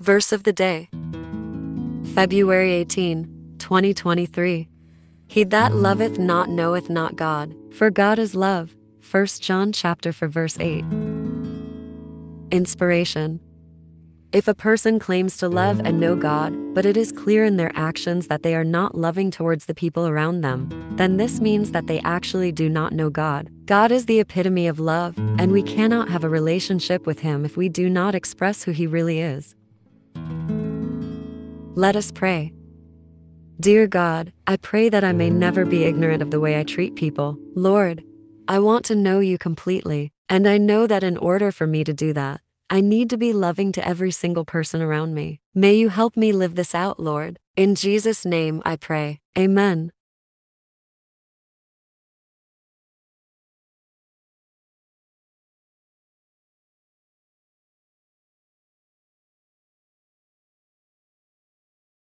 Verse of the day, February 18, 2023. He that loveth not knoweth not God, for God is love. 1 John chapter 4 verse 8. Inspiration. If a person claims to love and know God, but it is clear in their actions that they are not loving towards the people around them, then this means that they actually do not know God. God is the epitome of love, and we cannot have a relationship with Him if we do not express who He really is. Let us pray. Dear God, I pray that I may never be ignorant of the way I treat people. Lord, I want to know You completely, and I know that in order for me to do that, I need to be loving to every single person around me. May You help me live this out, Lord. In Jesus' name I pray. Amen.